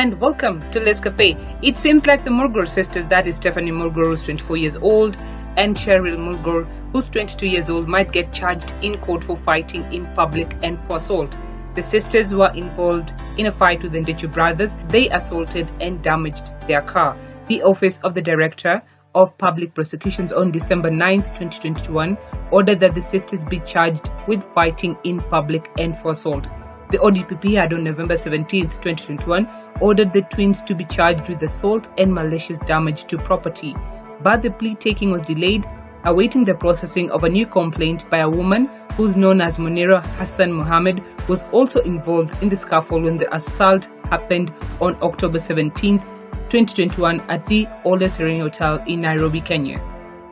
and welcome to LIST CAFE. It seems like the Murgor sisters, that is Stephanie Murgor, who's 24 years old, and Cheryl Murgor, who's 22 years old, might get charged in court for fighting in public and for assault. The sisters were involved in a fight with the Ndichu brothers. They assaulted and damaged their car. The Office of the Director of Public Prosecutions on December 9, 2021, ordered that the sisters be charged with fighting in public and for assault. The ODPP had on November 17, 2021, ordered the twins to be charged with assault and malicious damage to property. But the plea taking was delayed, awaiting the processing of a new complaint by a woman who's known as Monira Hassan Muhammad, was also involved in the scuffle when the assault happened on October 17, 2021 at the Ole Seren Hotel in Nairobi, Kenya.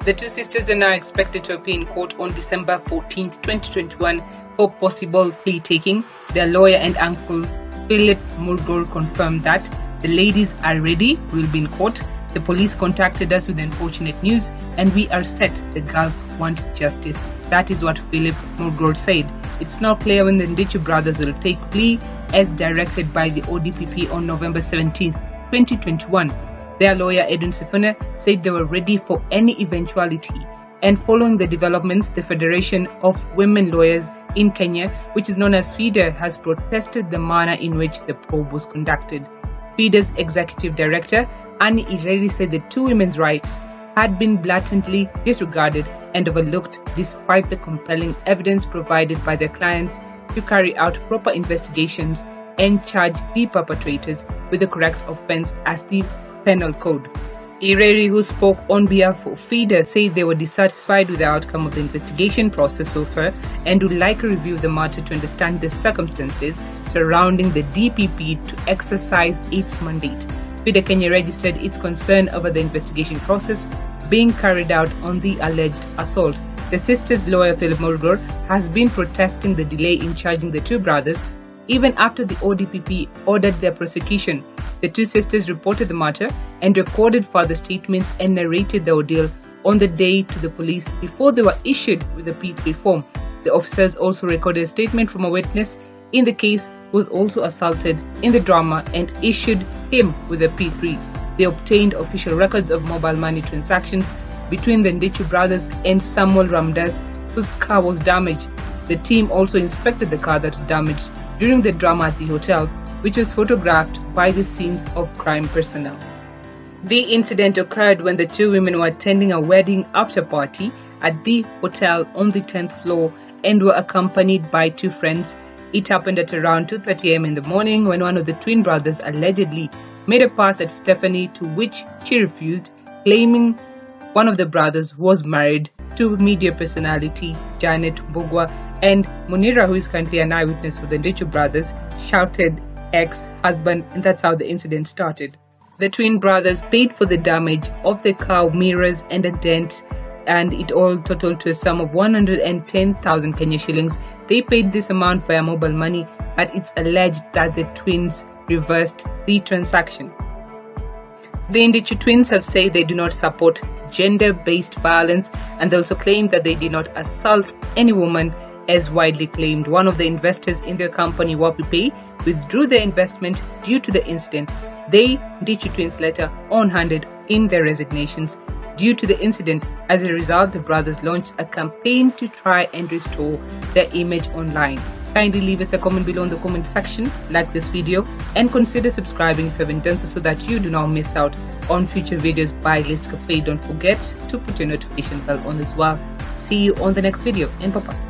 The two sisters are now expected to appear in court on December 14, 2021 for possible plea taking. Their lawyer and uncle, Philip Murgor, confirmed that the ladies are ready, will be in court. The police contacted us with unfortunate news and we are set. The girls want justice. That is what Philip Murgor said. It's not clear when the Ndichu brothers will take plea as directed by the ODPP on November 17, 2021. Their lawyer Edwin Sifuna said they were ready for any eventuality. And following the developments, the Federation of Women Lawyers in Kenya, which is known as FIDA, has protested the manner in which the probe was conducted. FIDA's Executive Director, Anne Ireri, said the two women's rights had been blatantly disregarded and overlooked despite the compelling evidence provided by their clients to carry out proper investigations and charge the perpetrators with the correct offense as the penal code. Ireri, who spoke on behalf of FIDA, said they were dissatisfied with the outcome of the investigation process so far and would like to review the matter to understand the circumstances surrounding the DPP to exercise its mandate. FIDA Kenya registered its concern over the investigation process being carried out on the alleged assault. The sisters' lawyer, Philip Murgor, has been protesting the delay in charging the two brothers even after the ODPP ordered their prosecution. The two sisters reported the matter and recorded further statements and narrated the ordeal on the day to the police before they were issued with a plea form. The officers also recorded a statement from a witness in the case who was also assaulted in the drama and issued him with a P3. They obtained official records of mobile money transactions between the Ndichu brothers and Samuel Ramdas, whose car was damaged. The team also inspected the car that was damaged during the drama at the hotel, which was photographed by the scenes of crime personnel. The incident occurred when the two women were attending a wedding after party at the hotel on the 10th floor and were accompanied by two friends. It happened at around 2:30 a.m. in the morning when one of the twin brothers allegedly made a pass at Stephanie, to which she refused, claiming one of the brothers was married to media personality Janet Bugua, and Monira, who is currently an eyewitness for the Ndichu brothers, shouted ex-husband, and that's how the incident started. The twin brothers paid for the damage of the car, mirrors and a dent, and it all totaled to a sum of 110,000 Kenya shillings. They paid this amount via mobile money, but it's alleged that the twins reversed the transaction. The Ndichu twins have said they do not support gender-based violence, and they also claim that they did not assault any woman as widely claimed. One of the investors in their company, Wapipay, withdrew their investment due to the incident. They, Ndichu twins, later on-handed in their resignations due to the incident. As a result, the brothers launched a campaign to try and restore their image online. Kindly leave us a comment below in the comment section, like this video, and consider subscribing if you haven't done so that you do not miss out on future videos by LIST CAFE. Don't forget to put your notification bell on as well. See you on the next video, and bye-bye.